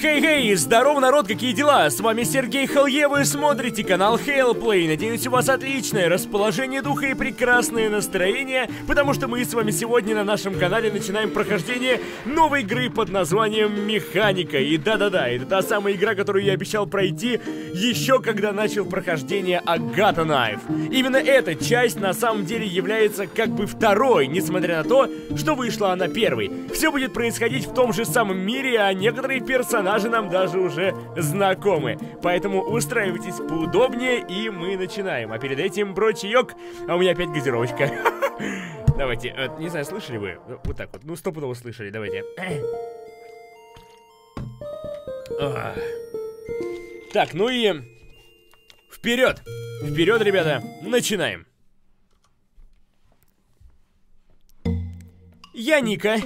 Хей-хей, здорово, народ, какие дела? С вами Сергей Халев, вы смотрите канал Hellplay. Надеюсь, у вас отличное расположение духа и прекрасное настроение, потому что мы с вами сегодня на нашем канале начинаем прохождение новой игры под названием Механика. И да-да-да, это та самая игра, которую я обещал пройти еще когда начал прохождение Agatha Knife. Именно эта часть на самом деле является как бы второй, несмотря на то, что вышла она первой. Все будет происходить в том же самом мире, а некоторые персонажи нам даже уже знакомы. Поэтому устраивайтесь поудобнее, и мы начинаем. А перед этим бро чаёк, а у меня опять газировочка. Давайте, не знаю, слышали вы? Вот так вот, ну стопудово слышали, давайте. Так, ну и вперед! Вперед, ребята, начинаем! Я Ника.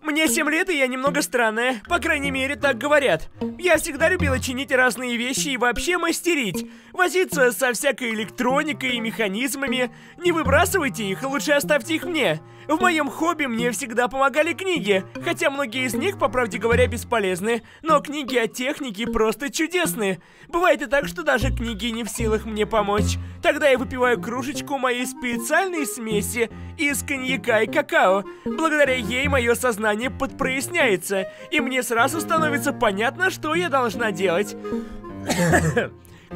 Мне 7 лет, и я немного странная. По крайней мере, так говорят. Я всегда любила чинить разные вещи и вообще мастерить. Возиться со всякой электроникой и механизмами. Не выбрасывайте их, лучше оставьте их мне. В моем хобби мне всегда помогали книги. Хотя многие из них, по правде говоря, бесполезны. Но книги о технике просто чудесны. Бывает и так, что даже книги не в силах мне помочь. Тогда я выпиваю кружечку моей специальной смеси из коньяка и какао. Благодаря ей мое сознание подпроясняется, и мне сразу становится понятно, что я должна делать.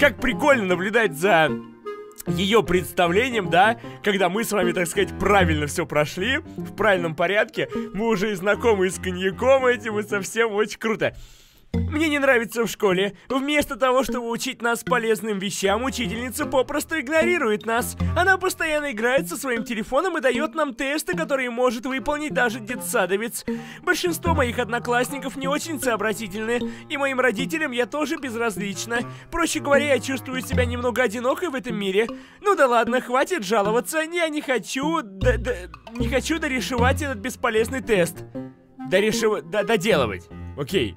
Как прикольно наблюдать за ее представлением, да, когда мы с вами, так сказать, правильно все прошли, в правильном порядке, мы уже и знакомы с коньяком этим, и совсем очень круто. Мне не нравится в школе. Вместо того, чтобы учить нас полезным вещам, учительница попросту игнорирует нас. Она постоянно играет со своим телефоном и дает нам тесты, которые может выполнить даже детсадовец. Большинство моих одноклассников не очень сообразительны, и моим родителям я тоже безразлична. Проще говоря, я чувствую себя немного одинокой в этом мире. Ну да ладно, хватит жаловаться. Я не хочу... не хочу дорешивать этот бесполезный тест. Доделывать. Окей.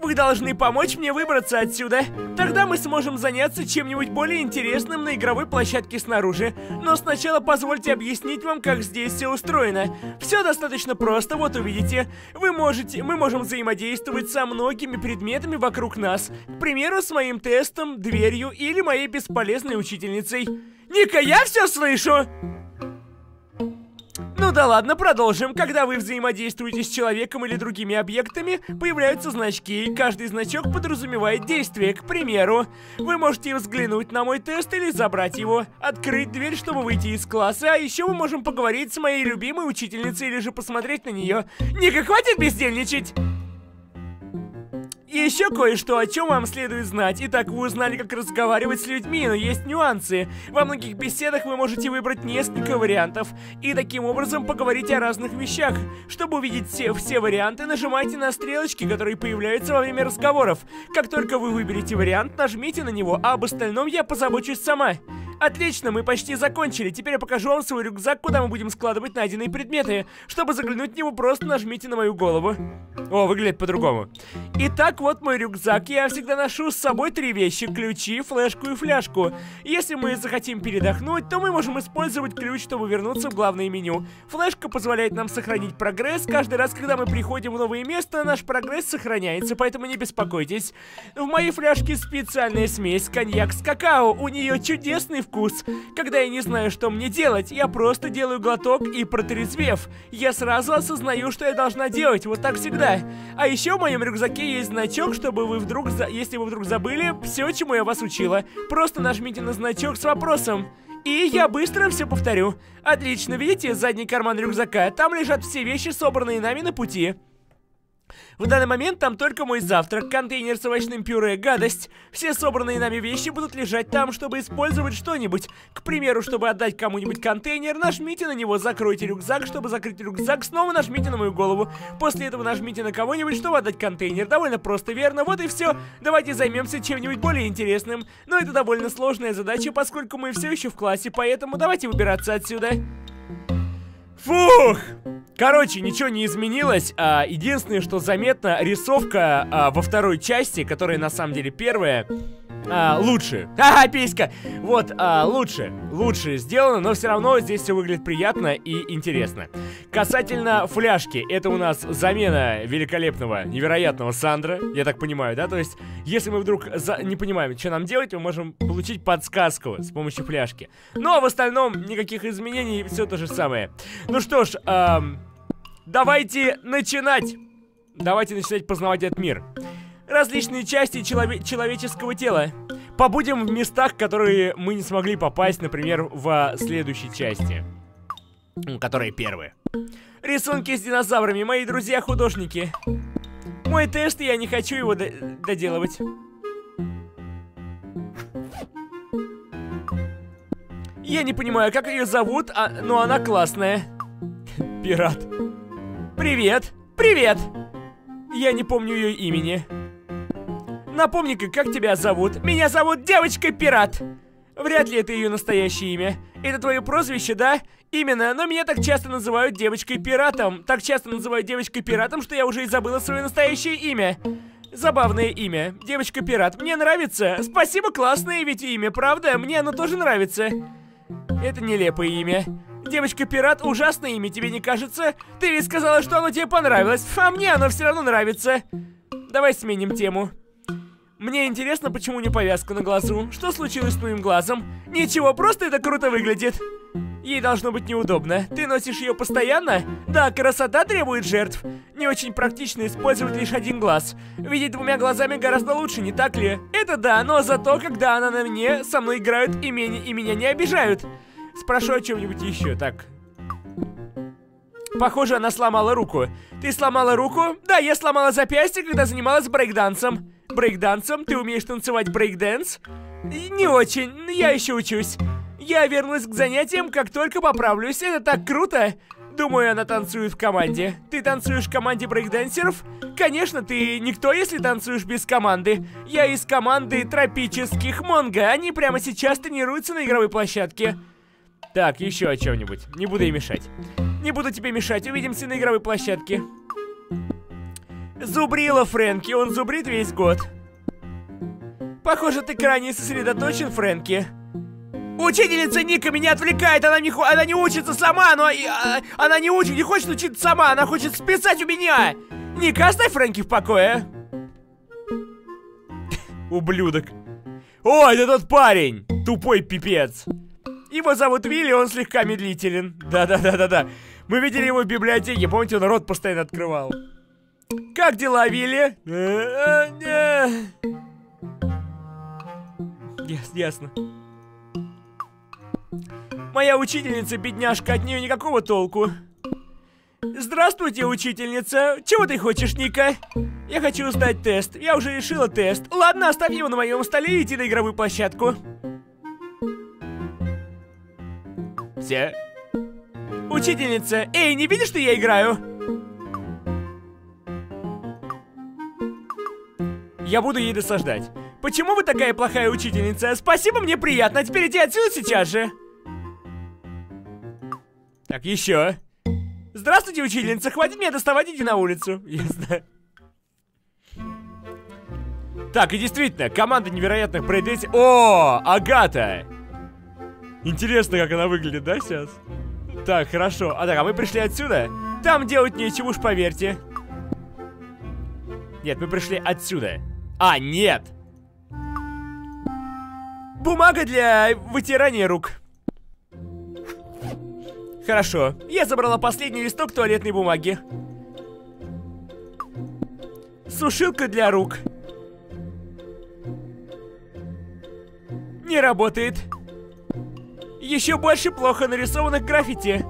Вы должны помочь мне выбраться отсюда. Тогда мы сможем заняться чем-нибудь более интересным на игровой площадке снаружи. Но сначала позвольте объяснить вам, как здесь все устроено. Все достаточно просто, вот увидите. Мы можем взаимодействовать со многими предметами вокруг нас. К примеру, с моим тестом, дверью или моей бесполезной учительницей. Ника, я все слышу! Ну да ладно, продолжим. Когда вы взаимодействуете с человеком или другими объектами, появляются значки, и каждый значок подразумевает действие. К примеру, вы можете взглянуть на мой тест или забрать его, открыть дверь, чтобы выйти из класса, а еще мы можем поговорить с моей любимой учительницей или же посмотреть на нее. Ника, хватит бездельничать! И еще кое-что, о чем вам следует знать. Итак, вы узнали, как разговаривать с людьми, но есть нюансы. Во многих беседах вы можете выбрать несколько вариантов и таким образом поговорить о разных вещах. Чтобы увидеть все варианты, нажимайте на стрелочки, которые появляются во время разговоров. Как только вы выберете вариант, нажмите на него, а об остальном я позабочусь сама. Отлично, мы почти закончили. Теперь я покажу вам свой рюкзак, куда мы будем складывать найденные предметы. Чтобы заглянуть в него, просто нажмите на мою голову. О, выглядит по-другому. Итак, вот мой рюкзак. Я всегда ношу с собой 3 вещи. Ключи, флешку и фляжку. Если мы захотим передохнуть, то мы можем использовать ключ, чтобы вернуться в главное меню. Флешка позволяет нам сохранить прогресс. Каждый раз, когда мы приходим в новое место, наш прогресс сохраняется, поэтому не беспокойтесь. В моей фляжке специальная смесь коньяк с какао. У нее чудесный вкус. Когда я не знаю, что мне делать, я просто делаю глоток и, протрезвев, я сразу осознаю, что я должна делать. Вот так всегда. А еще в моем рюкзаке есть значок, чтобы вы вдруг, если вы вдруг забыли все, чему я вас учила. Просто нажмите на значок с вопросом. И я быстро все повторю. Отлично, видите задний карман рюкзака? Там лежат все вещи, собранные нами на пути. В данный момент там только мой завтрак, контейнер с овощным пюре, гадость. Все собранные нами вещи будут лежать там, чтобы использовать что-нибудь. К примеру, чтобы отдать кому-нибудь контейнер, нажмите на него, закройте рюкзак. Чтобы закрыть рюкзак, снова нажмите на мою голову. После этого нажмите на кого-нибудь, чтобы отдать контейнер. Довольно просто, верно? Вот и все. Давайте займемся чем-нибудь более интересным. Но это довольно сложная задача, поскольку мы все еще в классе, поэтому давайте выбираться отсюда. Фух! Короче, ничего не изменилось. Единственное, что заметно, рисовка во второй части, которая на самом деле первая, лучше. Ха-ха, писька! Вот, лучше. Лучше сделано, но все равно здесь все выглядит приятно и интересно. Касательно фляжки, это у нас замена великолепного, невероятного Сандра, я так понимаю, да? То есть, если мы вдруг не понимаем, что нам делать, мы можем получить подсказку с помощью фляжки. Но в остальном никаких изменений, все то же самое. Ну что ж, давайте начинать! Давайте начинать познавать этот мир. Различные части человеческого тела. Побудем в местах, в которые мы не смогли попасть, например, в следующей части. Которые первые. Рисунки с динозаврами. Мои друзья-художники. Мой тест, я не хочу его доделывать. Я не понимаю, как ее зовут, но она классная. Пират. Привет! Привет! Я не помню ее имени. Напомни-ка, как тебя зовут? Меня зовут Девочка Пират. Вряд ли это ее настоящее имя. Это твое прозвище, да? Именно, но меня так часто называют Девочкой Пиратом. Так часто называют Девочкой Пиратом, что я уже и забыла свое настоящее имя. Забавное имя. Девочка Пират. Мне нравится. Спасибо, классное ведь имя, правда? Мне оно тоже нравится. Это нелепое имя. Девочка Пират, ужасное имя, тебе не кажется? Ты ведь сказала, что оно тебе понравилось. А мне оно все равно нравится. Давай сменим тему. Мне интересно, почему не повязка на глазу? Что случилось с твоим глазом? Ничего, просто это круто выглядит. Ей должно быть неудобно. Ты носишь ее постоянно? Да, красота требует жертв. Не очень практично использовать лишь один глаз. Видеть двумя глазами гораздо лучше, не так ли? Это да, но зато, когда она на мне, со мной играют и меня не обижают. Спрошу о чем-нибудь еще, так. Похоже, она сломала руку. Ты сломала руку? Да, я сломала запястье, когда занималась брейкдансом. Брейкдансом? Ты умеешь танцевать брейкданс? Не очень, я еще учусь. Я вернусь к занятиям, как только поправлюсь. Это так круто! Думаю, она танцует в команде. Ты танцуешь в команде брейкдансеров? Конечно, ты никто, если танцуешь без команды. Я из команды Тропических Монго. Они прямо сейчас тренируются на игровой площадке. Так, еще о чем-нибудь. Не буду ей мешать. Не буду тебе мешать. Увидимся на игровой площадке. Зубрила Фрэнки. Он зубрит весь год. Похоже, ты крайне сосредоточен, Фрэнки. Учительница Ника меня отвлекает. Она не учится сама. Она не хочет учиться сама. Она хочет списать у меня. Ника, оставь Фрэнки в покое. Ублюдок. О, это тот парень. Тупой пипец. Его зовут Вилли, он слегка медлителен. Да-да-да-да-да. Мы видели его в библиотеке, помните, он рот постоянно открывал. Как дела, Вилли? Ясно. Моя учительница, бедняжка, от нее никакого толку. Здравствуйте, учительница. Чего ты хочешь, Ника? Я хочу сдать тест. Я уже решила тест. Ладно, оставь его на моем столе и иди на игровую площадку. Учительница, эй, не видишь, что я играю? Я буду ей досаждать. Почему вы такая плохая учительница? Спасибо, мне приятно. Теперь иди отсюда сейчас же. Так, еще. Здравствуйте, учительница. Хватит меня доставать, иди на улицу. Ясно. Так, и действительно, команда невероятных брейкдансеров. О, Агата! Интересно, как она выглядит, да, сейчас? Так, хорошо. А так, а мы пришли отсюда? Там делать нечего, уж поверьте. Нет, мы пришли отсюда. А, нет! Бумага для вытирания рук. Хорошо. Я забрала последний листок туалетной бумаги. Сушилка для рук. Не работает. Еще больше плохо нарисованных граффити.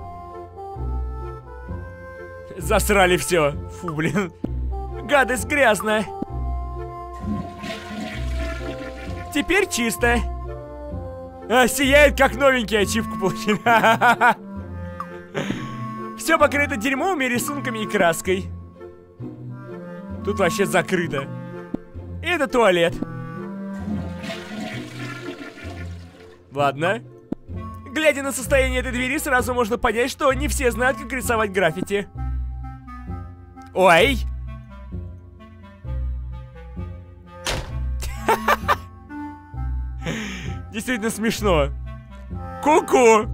Засрали все. Фу, блин. Гадость грязно. Теперь чисто. А, сияет как новенький, ачивку получили. Все покрыто дерьмом и рисунками и краской. Тут вообще закрыто. Это туалет. Ладно. Глядя на состояние этой двери, сразу можно понять, что не все знают, как рисовать граффити. Ой! действительно смешно. Ку-ку!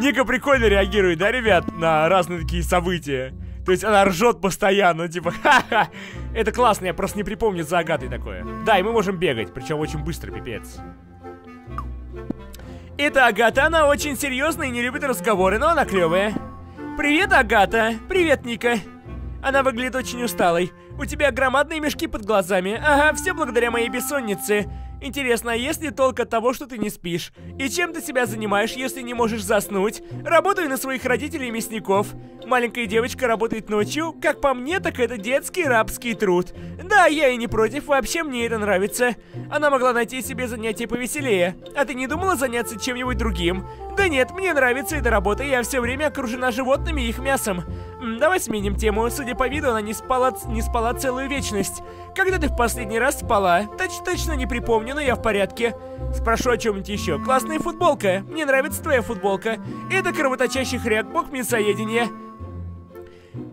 Ника прикольно реагирует, да, ребят, на разные такие события. То есть она ржет постоянно, типа, ха-ха. Это классно, я просто не припомню за Агатой такое. Да, и мы можем бегать, причем очень быстро, пипец. Это Агата, она очень серьезная и не любит разговоры, но она клевая. Привет, Агата. Привет, Ника. Она выглядит очень усталой. У тебя громадные мешки под глазами. Ага, все благодаря моей бессоннице. Интересно, а есть ли толк от того, что ты не спишь? И чем ты себя занимаешь, если не можешь заснуть? Работаю на своих родителей и мясников. Маленькая девочка работает ночью. Как по мне, так это детский рабский труд. Да, я и не против, вообще мне это нравится. Она могла найти себе занятие повеселее. А ты не думала заняться чем-нибудь другим? Да нет, мне нравится эта работа, я все время окружена животными и их мясом. Давай сменим тему. Судя по виду, она не спала целую вечность. Когда ты в последний раз спала? Точно не припомню, но я в порядке. Спрошу о чем-нибудь еще. Классная футболка. Мне нравится твоя футболка. Это кровоточащий хряк-бок мясоедения.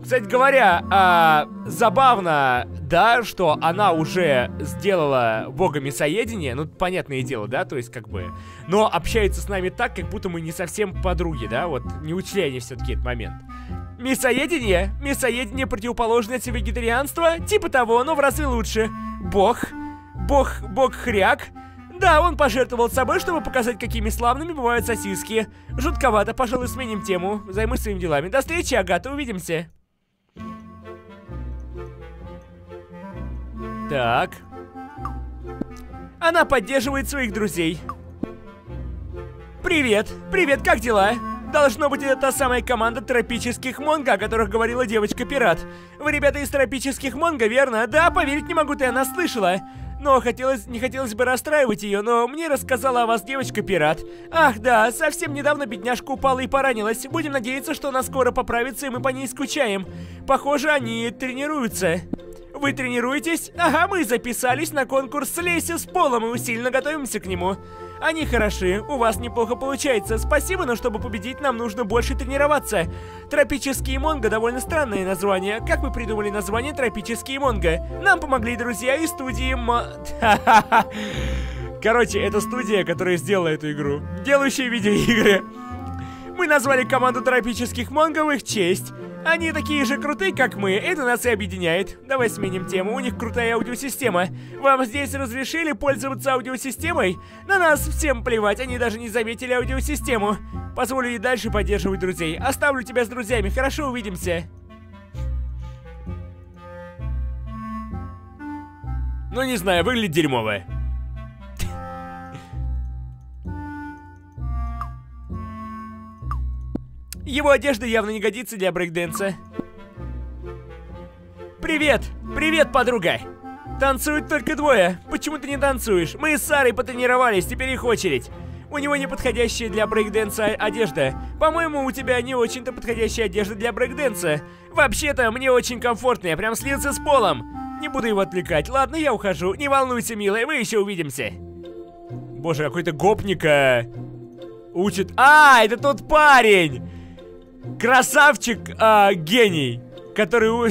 Кстати говоря, забавно, да, что она уже сделала бога мясоедения. Ну, понятное дело, да, то есть как бы. Но общается с нами так, как будто мы не совсем подруги, да, вот не учли они все-таки этот момент. Мясоедение? Мясоедение противоположное вегетарианству? Типа того, но в разы лучше. Бог хряк? Да, он пожертвовал собой, чтобы показать, какими славными бывают сосиски. Жутковато, пожалуй, сменим тему. Займусь своими делами. До встречи, Агата, увидимся. Так. Она поддерживает своих друзей. Привет, привет, как дела? Должно быть, это та самая команда тропических Монго, о которых говорила девочка-пират. Вы, ребята, из тропических Монго, верно? Да, поверить не могу, ты она слышала. Но не хотелось бы расстраивать ее, но мне рассказала о вас девочка-пират. Ах да, совсем недавно бедняжка упала и поранилась. Будем надеяться, что она скоро поправится, и мы по ней скучаем. Похоже, они тренируются. Вы тренируетесь? Ага, мы записались на конкурс «Слейся с полом» и усиленно готовимся к нему. Они хороши, у вас неплохо получается. Спасибо, но чтобы победить, нам нужно больше тренироваться. Тропические Монго — довольно странное название. Как вы придумали название «Тропические Монго»? Нам помогли друзья из студии Короче, это студия, которая сделала эту игру. Делающие видеоигры. Мы назвали команду тропических Монго в их честь. Они такие же крутые, как мы, это нас и объединяет. Давай сменим тему, у них крутая аудиосистема. Вам здесь разрешили пользоваться аудиосистемой? На нас всем плевать, они даже не заметили аудиосистему. Позволю ей дальше поддерживать друзей. Оставлю тебя с друзьями, хорошо, увидимся. Ну не знаю, выглядит дерьмово. Его одежда явно не годится для брейкденса. Привет! Привет, подруга! Танцуют только двое. Почему ты не танцуешь? Мы с Сарой потренировались, теперь их очередь. У него неподходящая для брейкденса одежда. По-моему, у тебя не очень-то подходящая одежда для брейкденса. Вообще-то, мне очень комфортно, я прям слился с полом. Не буду его отвлекать. Ладно, я ухожу. Не волнуйся, милая, мы еще увидимся. Боже, какой-то гопника учит... А, это тот парень! Красавчик, гений, который у...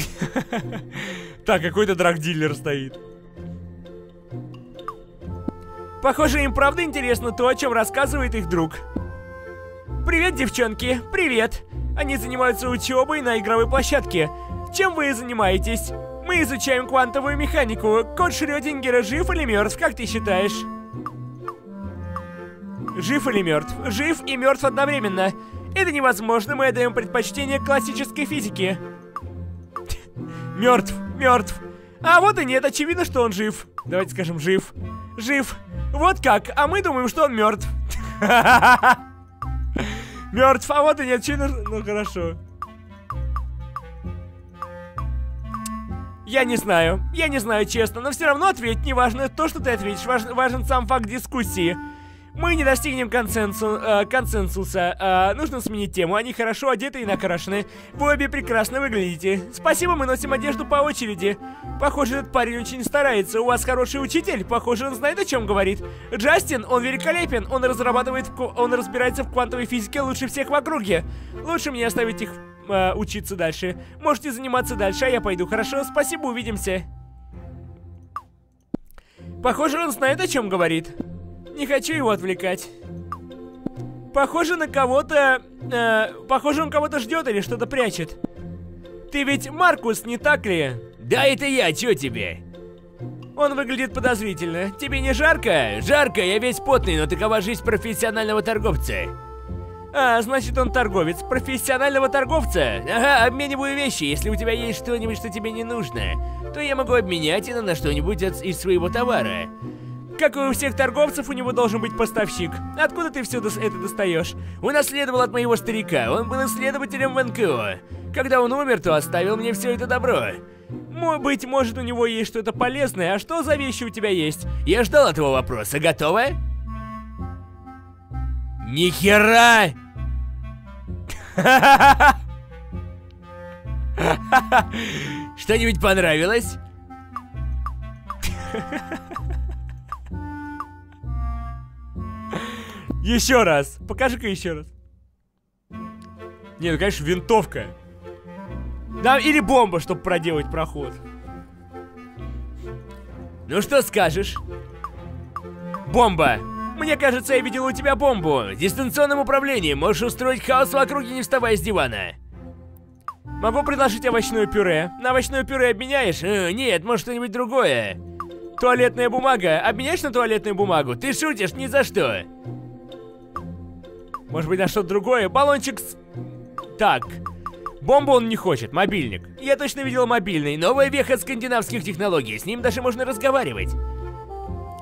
Так, какой-то драгдилер стоит. Похоже, им правда интересно то, о чем рассказывает их друг. Привет, девчонки, привет. Они занимаются учебой на игровой площадке. Чем вы занимаетесь? Мы изучаем квантовую механику. Кот Шрёдингера жив или мертв, как ты считаешь? Жив или мертв? Жив и мертв одновременно. Это невозможно, мы отдаем предпочтение классической физике. Мертв, мертв. А вот и нет, очевидно, что он жив. Давайте скажем жив. Жив. Вот как, а мы думаем, что он мертв. Мертв, а вот и нет, очевидно. Ну хорошо. Я не знаю, честно, но все равно ответь, не важно то, что ты ответишь, важен сам факт дискуссии. Мы не достигнем консенсуса. Нужно сменить тему. Они хорошо одеты и накрашены. Вы обе прекрасно выглядите. Спасибо, мы носим одежду по очереди. Похоже, этот парень очень старается. У вас хороший учитель. Похоже, он знает, о чем говорит. Джастин, он великолепен. Он разбирается в квантовой физике лучше всех в округе. Лучше мне оставить их учиться дальше. Можете заниматься дальше, а я пойду. Хорошо, спасибо, увидимся. Похоже, он знает, о чем говорит. Не хочу его отвлекать. Похоже на кого-то... похоже, он кого-то ждет или что-то прячет. Ты ведь Маркус, не так ли? Да, это я, чё тебе? Он выглядит подозрительно. Тебе не жарко? Жарко, я весь потный, но такова жизнь профессионального торговца. А, значит, он торговец. Профессионального торговца? Ага, обмениваю вещи. Если у тебя есть что-нибудь, что тебе не нужно, то я могу обменять это на что-нибудь из своего товара. Как и у всех торговцев, у него должен быть поставщик. Откуда ты все это достаешь? Унаследовал от моего старика. Он был исследователем в НКО. Когда он умер, то оставил мне все это добро. Быть может, у него есть что-то полезное. А что за вещи у тебя есть? Я ждал этого вопроса. Готова? Нихера! Что-нибудь понравилось? Еще раз. Покажи-ка еще раз. Не, ну конечно, винтовка. Да, или бомба, чтобы проделать проход. Ну что скажешь? Бомба. Мне кажется, я видел у тебя бомбу. Дистанционным управлением можешь устроить хаос в округе, не вставая с дивана. Могу предложить овощное пюре. На овощное пюре обменяешь? Нет, может что-нибудь другое. Туалетная бумага. Обменяешь на туалетную бумагу? Ты шутишь ни за что. Может быть, на что-то другое? Баллончик с... Так. Бомбу он не хочет. Мобильник. Я точно видел мобильный. Новая веха скандинавских технологий. С ним даже можно разговаривать.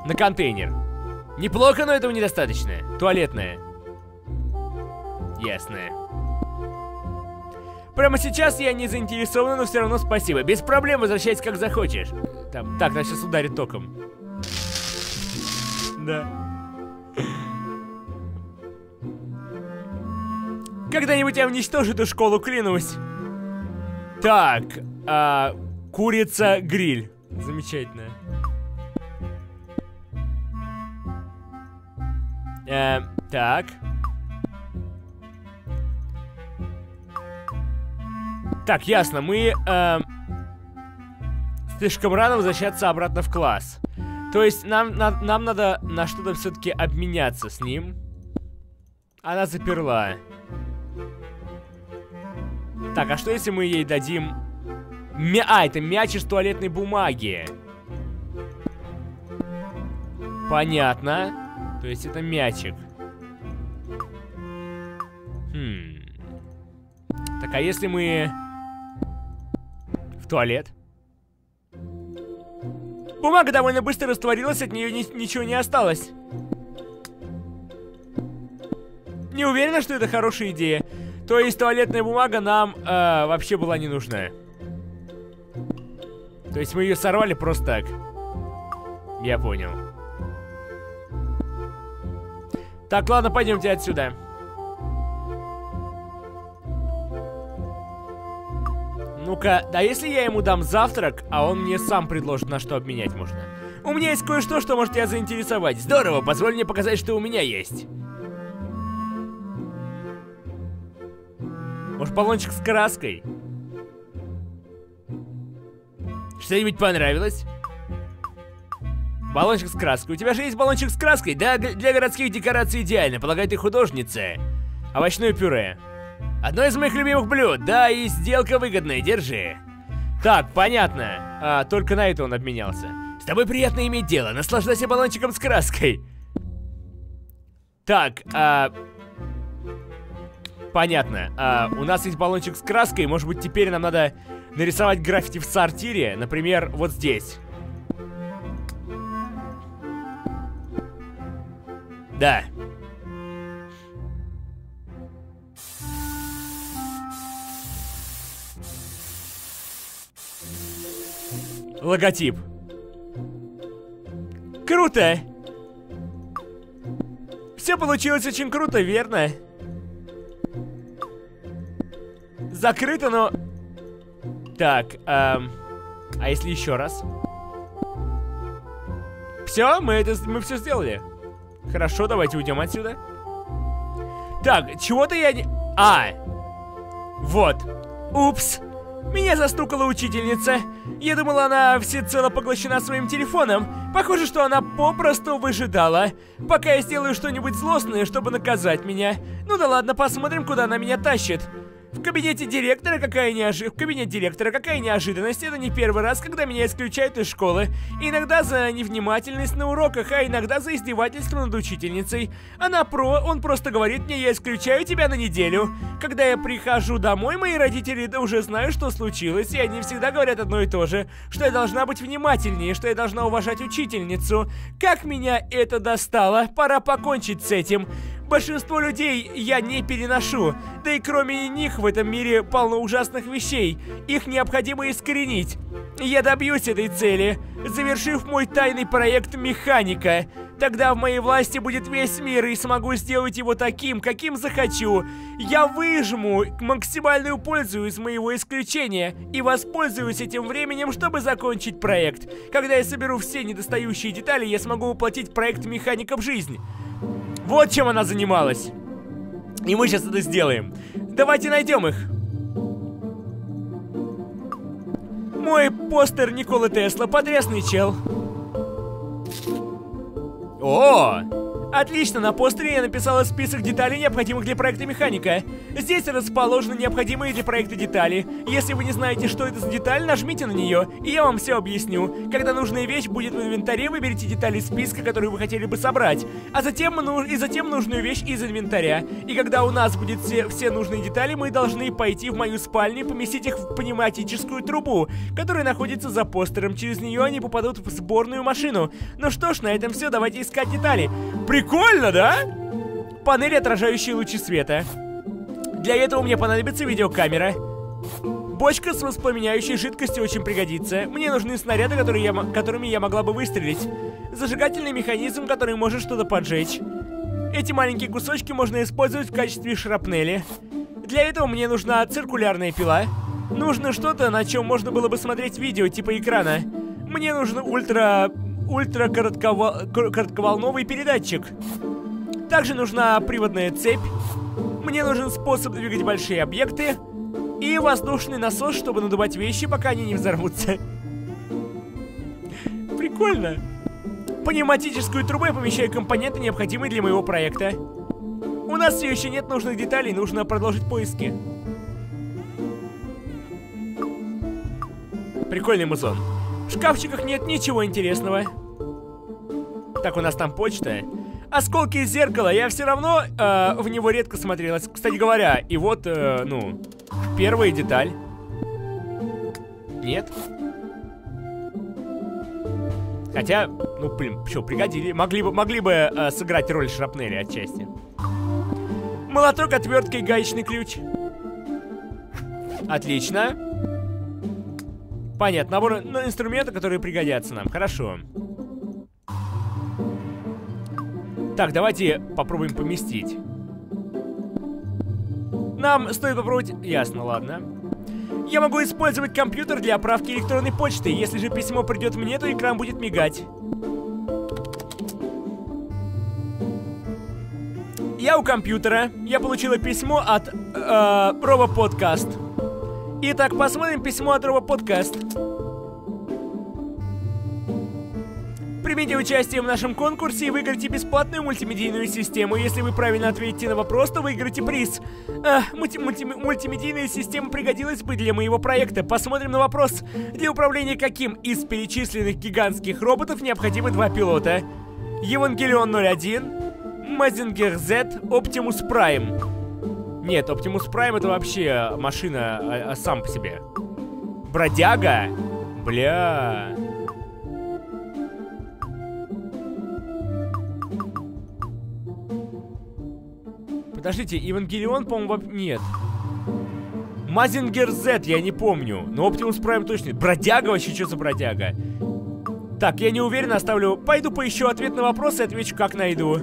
На контейнер. Неплохо, но этого недостаточно. Туалетная. Ясно. Прямо сейчас я не заинтересован, но все равно спасибо. Без проблем возвращайся как захочешь. Там. Так, нас сейчас ударит током. Да. Когда-нибудь я уничтожу эту школу, клянусь. Так, курица-гриль. Замечательно. Так. Так, ясно, мы слишком рано возвращаться обратно в класс. То есть нам надо на что-то все-таки обменяться с ним. Она заперла. Так, а что если мы ей дадим... это мяч из туалетной бумаги. Понятно. То есть это мячик. Так, а если мы... В туалет? Бумага довольно быстро растворилась, от нее ничего не осталось. Не уверена, что это хорошая идея. То есть туалетная бумага нам вообще была не нужна. То есть мы ее сорвали просто так. Я понял. Так, ладно, пойдемте отсюда. Ну-ка, да если я ему дам завтрак, а он мне сам предложит, на что обменять можно. У меня есть кое-что, что может тебя заинтересовать. Здорово, позволь мне показать, что у меня есть. Может, баллончик с краской? Что-нибудь понравилось? Баллончик с краской. У тебя же есть баллончик с краской? Да, для городских декораций идеально. Полагаю, ты художница. Овощное пюре. Одно из моих любимых блюд. Да, и сделка выгодная. Держи. Так, понятно. Только на это он обменялся. С тобой приятно иметь дело. Наслаждайся баллончиком с краской. Так, понятно. У нас есть баллончик с краской. Может быть, теперь нам надо нарисовать граффити в сортире. Например, вот здесь. Да. Логотип. Круто! Все получилось очень круто, верно? Закрыто, но... Так, а если еще раз? Все, мы все сделали. Хорошо, давайте уйдем отсюда. Так, чего-то я не... Вот. Упс. Меня застукала учительница. Я думала, она всецело поглощена своим телефоном. Похоже, что она попросту выжидала, пока я сделаю что-нибудь злостное, чтобы наказать меня. Ну да ладно, посмотрим, куда она меня тащит. В кабинете директора какая неожиданность. Это не первый раз, когда меня исключают из школы. Иногда за невнимательность на уроках, а иногда за издевательство над учительницей. Он просто говорит мне: я исключаю тебя на неделю. Когда я прихожу домой, мои родители уже знают, что случилось, и они всегда говорят одно и то же, что я должна быть внимательнее, что я должна уважать учительницу. Как меня это достало, пора покончить с этим. Большинство людей я не переношу, да и кроме них в этом мире полно ужасных вещей, их необходимо искоренить. Я добьюсь этой цели, завершив мой тайный проект «Механика». Тогда в моей власти будет весь мир, и смогу сделать его таким, каким захочу. Я выжму максимальную пользу из моего исключения и воспользуюсь этим временем, чтобы закончить проект. Когда я соберу все недостающие детали, я смогу воплотить проект «Механика» в жизнь. Вот чем она занималась. И мы сейчас это сделаем. Давайте найдем их. Мой постер Николы Тесла, потрясный чел. О! Отлично, на постере я написала список деталей, необходимых для проекта «Механика». Здесь расположены необходимые для проекта детали. Если вы не знаете, что это за деталь, нажмите на нее, и я вам все объясню. Когда нужная вещь будет в инвентаре, выберите детали из списка, которые вы хотели бы собрать, затем нужную вещь из инвентаря. И когда у нас будут все нужные детали, мы должны пойти в мою спальню и поместить их в пневматическую трубу, которая находится за постером. Через нее они попадут в сборную машину. Ну что ж, на этом все, давайте искать детали. Прикольно, да? Панели, отражающие лучи света. Для этого мне понадобится видеокамера. Бочка с воспламеняющей жидкостью очень пригодится. Мне нужны снаряды, которыми я могла бы выстрелить. Зажигательный механизм, который может что-то поджечь. Эти маленькие кусочки можно использовать в качестве шрапнели. Для этого мне нужна циркулярная пила. Нужно что-то, на чем можно было бы смотреть видео, типа экрана. Мне нужен ультра коротковолновый передатчик. Также нужна приводная цепь. Мне нужен способ двигать большие объекты и воздушный насос, чтобы надувать вещи, пока они не взорвутся. Прикольно. В пневматическую трубу я помещаю компоненты, необходимые для моего проекта. У нас все еще нет нужных деталей, нужно продолжить поиски. Прикольный музон. В шкафчиках нет ничего интересного. Так, у нас там почта. Осколки из зеркала, я все равно в него редко смотрелась. Кстати говоря, и вот, ну, первая деталь. Нет. Хотя, ну, блин, что, пригодили. Могли бы сыграть роль шрапнели отчасти. Молоток, отвертка и гаечный ключ. Отлично. Понятно, набор инструментов, которые пригодятся нам. Хорошо. Так, давайте попробуем поместить. Нам стоит попробовать... Ясно, ладно. Я могу использовать компьютер для отправки электронной почты. Если же письмо придет мне, то экран будет мигать. Я у компьютера. Я получила письмо от Robo Podcast. Итак, посмотрим письмо от Robo Podcast. Примите участие в нашем конкурсе и выиграйте бесплатную мультимедийную систему. Если вы правильно ответите на вопрос, то выиграете приз. Мультимедийная система пригодилась бы для моего проекта. Посмотрим на вопрос. Для управления каким из перечисленных гигантских роботов необходимы два пилота? Evangelion 01, Mazinger Z, Optimus Prime. Нет, Optimus Prime это вообще машина сам по себе. Бродяга? Бля... Подождите, Евангелион, по-моему, нет. Мазингер Z, я не помню. Но Optimus Prime точно. Бродяга вообще, что за бродяга? Так, я не уверен, оставлю. Пойду поищу ответ на вопрос и отвечу, как найду.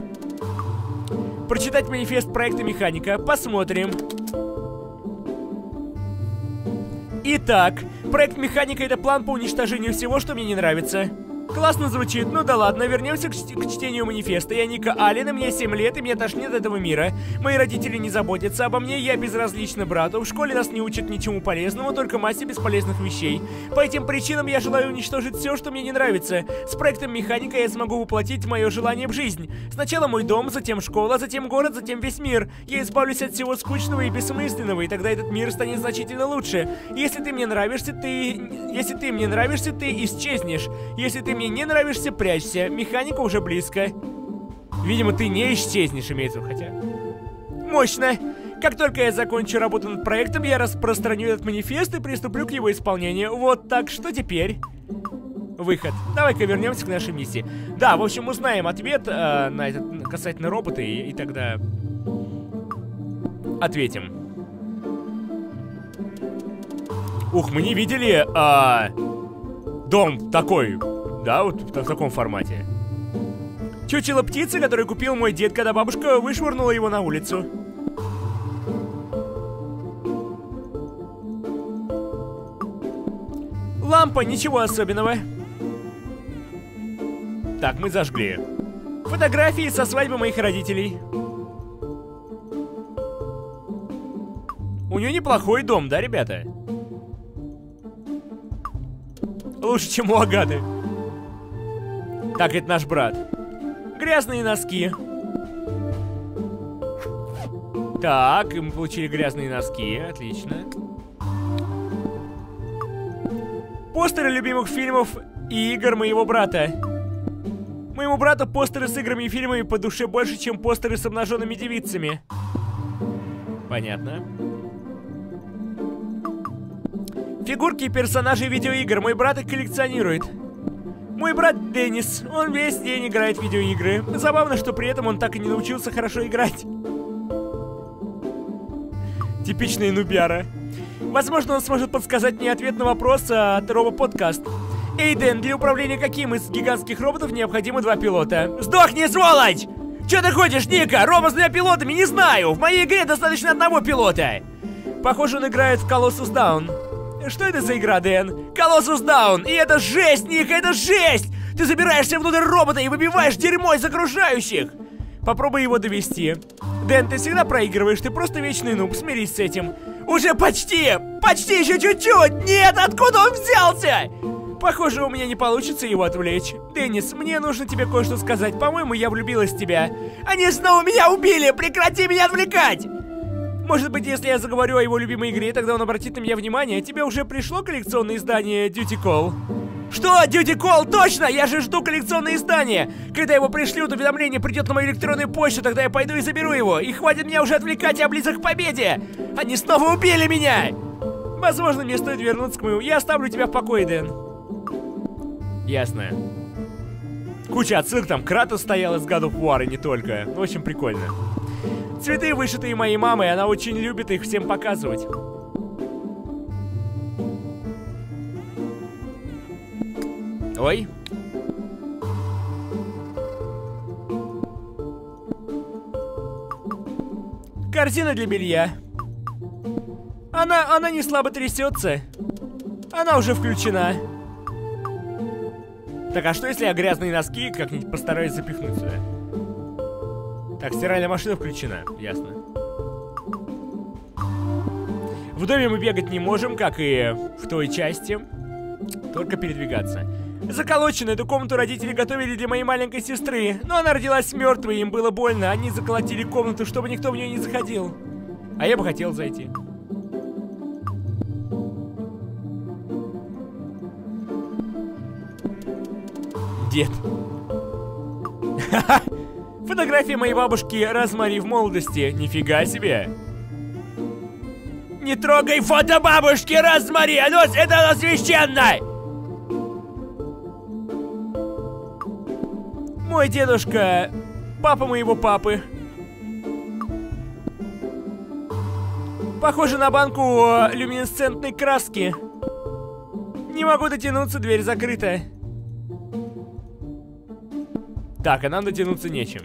Прочитать манифест проекта «Механика». Посмотрим. Итак, проект «Механика» — это план по уничтожению всего, что мне не нравится. Классно звучит, ну да ладно, вернемся к чтению манифеста. Я Ника Ален, мне 7 лет, и меня тошнит этого мира. Мои родители не заботятся обо мне, я безразлична брату. В школе нас не учат ничему полезному, только массе бесполезных вещей. По этим причинам я желаю уничтожить все, что мне не нравится. С проектом Механика я смогу воплотить мое желание в жизнь. Сначала мой дом, затем школа, затем город, затем весь мир. Я избавлюсь от всего скучного и бессмысленного, и тогда этот мир станет значительно лучше. Если ты мне нравишься, ты исчезнешь. Если ты мне не нравишься, прячься. Механика уже близко. Видимо, ты не исчезнешь, имеется в виду, хотя... Мощно! Как только я закончу работу над проектом, я распространю этот манифест и приступлю к его исполнению. Вот так, что теперь? Выход. Давай-ка вернемся к нашей миссии. Да, в общем, узнаем ответ на этот касательно робота, и тогда... ответим. Ух, мы не видели дом такой, да, вот в таком формате. Чучело птицы, который купил мой дед, когда бабушка вышвырнула его на улицу. Лампа, ничего особенного. Так, мы зажгли. Фотографии со свадьбы моих родителей. У нее неплохой дом, да, ребята? Лучше, чем у Агаты. Так, это наш брат. Грязные носки. Так, мы получили грязные носки. Отлично. Постеры любимых фильмов и игр моего брата. Моему брату постеры с играми и фильмами по душе больше, чем постеры с обнаженными девицами. Понятно. Фигурки и персонажи видеоигр. Мой брат их коллекционирует. Мой брат Денис. Он весь день играет в видеоигры. Забавно, что при этом он так и не научился хорошо играть. Типичные нубяра. Возможно, он сможет подсказать мне ответ на вопрос от Robo Podcast. Эй, Дэн, для управления каким из гигантских роботов необходимо 2 пилота? Сдохни, сволочь! Чё ты ходишь, Ника? Робот с 2 пилотами? Не знаю! В моей игре достаточно одного пилота! Похоже, он играет в Колоссус Даун. Что это за игра, Дэн? Колоссус Даун! И это жесть, Ника, это жесть! Ты забираешься внутрь робота и выбиваешь дерьмо из окружающих! Попробуй его довести. Дэн, ты всегда проигрываешь, ты просто вечный нуб, смирись с этим. Уже почти! Почти, еще чуть-чуть! Нет, откуда он взялся? Похоже, у меня не получится его отвлечь. Денис, мне нужно тебе кое-что сказать. По-моему, я влюбилась в тебя. Они снова меня убили! Прекрати меня отвлекать! Может быть, если я заговорю о его любимой игре, тогда он обратит на меня внимание. Тебе уже пришло коллекционное издание Duty Call? Что? Duty Call? Точно! Я же жду коллекционное издание! Когда его пришлют, уведомление придет на мою электронную почту, тогда я пойду и заберу его. И хватит меня уже отвлекать и близок к победе! Они снова убили меня! Возможно, мне стоит вернуться к моему... Я оставлю тебя в покое, Дэн. Ясно. Куча отсылок, там Кратос стоял из God of War и не только. В общем, прикольно. Цветы, вышитые моей мамой, она очень любит их всем показывать. Ой. Корзина для белья. Она не слабо трясется. Она уже включена. Так, а что если я грязные носки как-нибудь постараюсь запихнуть сюда? Так, стиральная машина включена, ясно. В доме мы бегать не можем, как и в той части. Только передвигаться. Заколочено. Эту комнату родители готовили для моей маленькой сестры. Но она родилась мертвой, им было больно. Они заколотили комнату, чтобы никто в нее не заходил. А я бы хотел зайти. Дед. Фотография моей бабушки Розмари в молодости. Нифига себе. Не трогай фото бабушки Розмари! Это священно! Мой дедушка, папа моего папы. Похоже на банку люминесцентной краски. Не могу дотянуться, дверь закрыта. Так, а нам дотянуться нечем.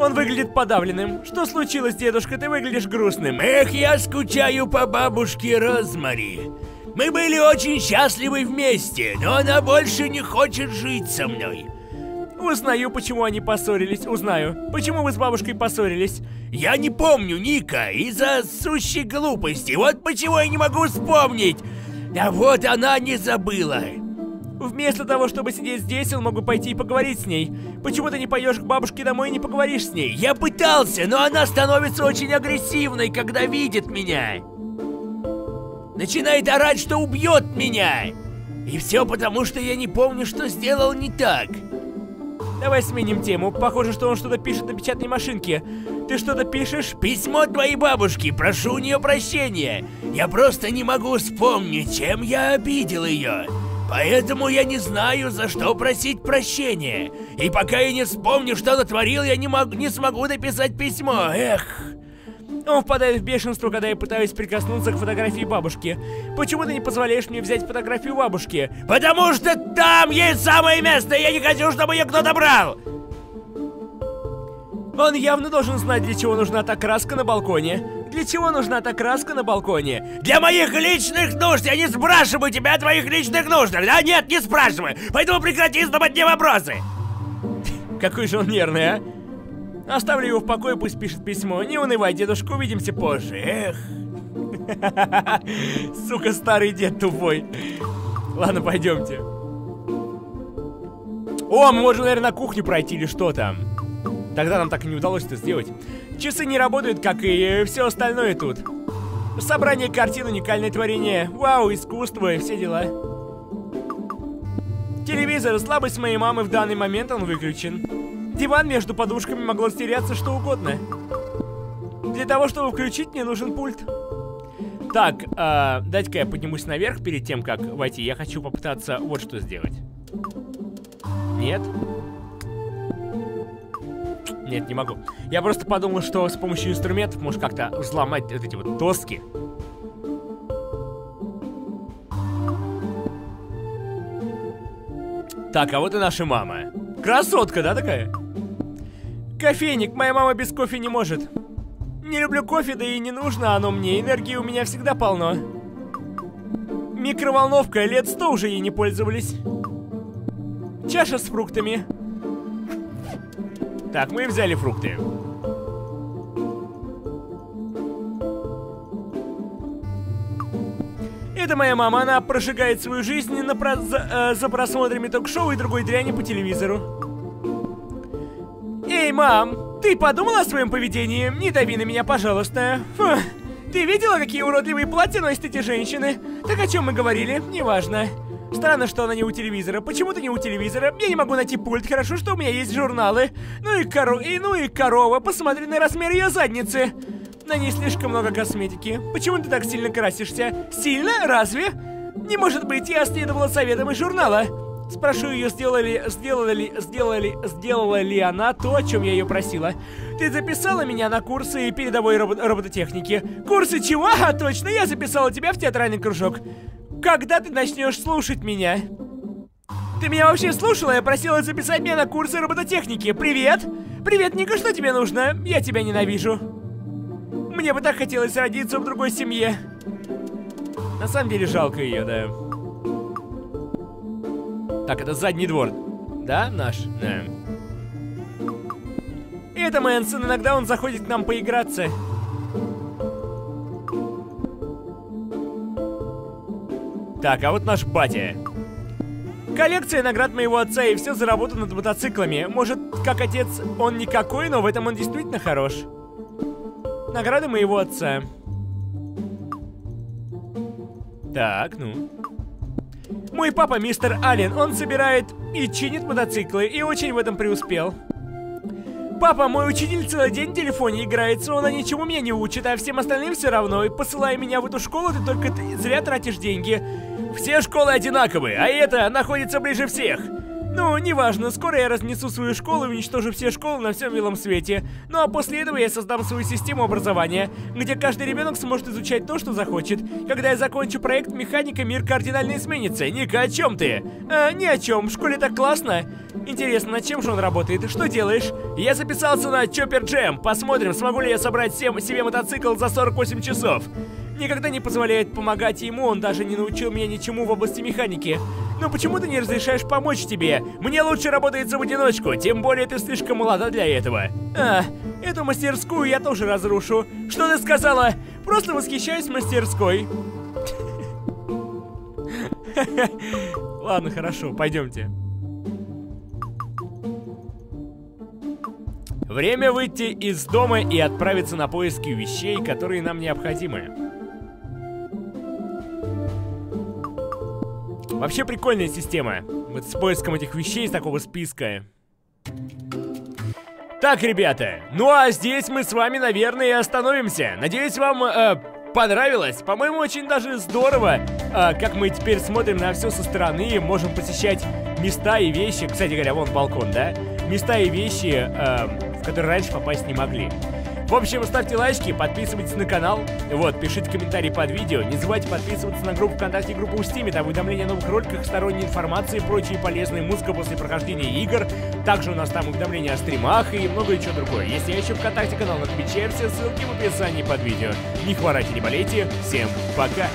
Он выглядит подавленным. Что случилось, дедушка? Ты выглядишь грустным. Эх, я скучаю по бабушке Розмари. Мы были очень счастливы вместе, но она больше не хочет жить со мной. Узнаю, почему они поссорились, узнаю. Почему вы с бабушкой поссорились? Я не помню, Ника, из-за сущей глупости. Вот почему я не могу вспомнить. Да вот она не забыла. Вместо того, чтобы сидеть здесь, я могу пойти и поговорить с ней. Почему ты не пойдешь к бабушке домой и не поговоришь с ней? Я пытался, но она становится очень агрессивной, когда видит меня. Начинает орать, что убьет меня. И все потому, что я не помню, что сделал не так. Давай сменим тему. Похоже, что он что-то пишет на печатной машинке. Ты что-то пишешь? Письмо твоей бабушки. Прошу у нее прощения. Я просто не могу вспомнить, чем я обидел ее. Поэтому я не знаю, за что просить прощения. И пока я не вспомню, что натворил, я не смогу написать письмо. Эх. Он впадает в бешенство, когда я пытаюсь прикоснуться к фотографии бабушки. Почему ты не позволяешь мне взять фотографию бабушки? Потому что там есть самое место, и я не хочу, чтобы ее кто-то брал. Он явно должен знать, для чего нужна та краска на балконе. Для чего нужна та краска на балконе? Для моих личных нужд! Я не спрашиваю тебя о твоих личных нуждах, да? Нет, не спрашиваю! Поэтому прекрати задавать мне вопросы! Какой же он нервный, а? Оставлю его в покое, пусть пишет письмо. Не унывай, дедушка, увидимся позже. Эх. Сука, старый дед тупой. Ладно, пойдемте. О, мы можем, наверное, на кухню пройти или что там. Тогда нам так и не удалось это сделать. Часы не работают, как и все остальное тут. Собрание картин, уникальное творение. Вау, искусство и все дела. Телевизор, слабость моей мамы в данный момент, он выключен. Диван между подушками могло стеряться что угодно. Для того, чтобы включить, мне нужен пульт. Так, дайте-ка я поднимусь наверх перед тем, как войти. Я хочу попытаться вот что сделать. Нет. Нет, не могу. Я просто подумал, что с помощью инструментов можно как-то взломать вот эти вот доски. Так, а вот и наша мама. Красотка, да, такая? Кофейник. Моя мама без кофе не может. Не люблю кофе, да и не нужно оно мне. Энергии у меня всегда полно. Микроволновка. Лет 100 уже ей не пользовались. Чаша с фруктами. Так, мы взяли фрукты. Это моя мама, она прожигает свою жизнь за просмотрами ток-шоу и другой дряни по телевизору. Эй, мам, ты подумала о своем поведении? Не дави на меня, пожалуйста. Фу. Ты видела, какие уродливые платья носят эти женщины? Так о чем мы говорили? Неважно. Странно, что она не у телевизора. Почему ты не у телевизора? Я не могу найти пульт. Хорошо, что у меня есть журналы. Ну и корова. Посмотри на размер ее задницы. На ней слишком много косметики. Почему ты так сильно красишься? Сильно? Разве? Не может быть, я следовала советам из журнала. Спрошу ее, сделала ли она то, о чем я ее просила. Ты записала меня на курсы передовой робототехники. Курсы чего? А, точно, я записала тебя в театральный кружок. Когда ты начнешь слушать меня? Ты меня вообще слушала? Я просила записать меня на курсы робототехники. Привет! Привет, Ника, что тебе нужно? Я тебя ненавижу. Мне бы так хотелось родиться в другой семье. На самом деле жалко ее, да. Так, это задний двор. Да, наш? Да. Это Мэнсон, иногда он заходит к нам поиграться. Так, а вот наш батя. Коллекция наград моего отца и все заработано над мотоциклами. Может, как отец, он никакой, но в этом он действительно хорош. Награды моего отца. Так, ну. Мой папа, мистер Ален, он собирает и чинит мотоциклы, и очень в этом преуспел. Папа, мой учитель целый день в телефоне играется, он ничему меня не учит, а всем остальным все равно. И посылая меня в эту школу, ты только зря тратишь деньги. Все школы одинаковые, а эта находится ближе всех. Ну, неважно, скоро я разнесу свою школу и уничтожу все школы на всем белом свете. Ну а после этого я создам свою систему образования, где каждый ребенок сможет изучать то, что захочет. Когда я закончу проект «Механика», мир кардинально изменится. Ника, о чем ты? Ни о чем, в школе так классно. Интересно, над чем же он работает? Что делаешь? Я записался на Чоппер Джем. Посмотрим, смогу ли я собрать себе мотоцикл за 48 часов. никогда не позволяет помогать ему, он даже не научил меня ничему в области механики. Но почему ты не разрешаешь помочь тебе? Мне лучше работается в одиночку, тем более ты слишком молода для этого. А, эту мастерскую я тоже разрушу. Что ты сказала? Просто восхищаюсь мастерской. Ладно, хорошо, пойдемте. Время выйти из дома и отправиться на поиски вещей, которые нам необходимы. Вообще прикольная система. Вот с поиском этих вещей из такого списка. Так, ребята, ну а здесь мы с вами, наверное, и остановимся. Надеюсь, вам понравилось. По-моему, очень даже здорово, как мы теперь смотрим на все со стороны и можем посещать места и вещи. Кстати говоря, вон балкон, да? Места и вещи, в которые раньше попасть не могли. В общем, ставьте лайки, подписывайтесь на канал, вот, пишите комментарии под видео, не забывайте подписываться на группу ВКонтакте и группу в Стиме, там уведомления о новых роликах, сторонней информации, прочие полезные музыка после прохождения игр, также у нас там уведомления о стримах и многое чего другое. Есть я еще ВКонтакте, канал на Твиче, все ссылки в описании под видео. Не хворайте, не болейте, всем пока!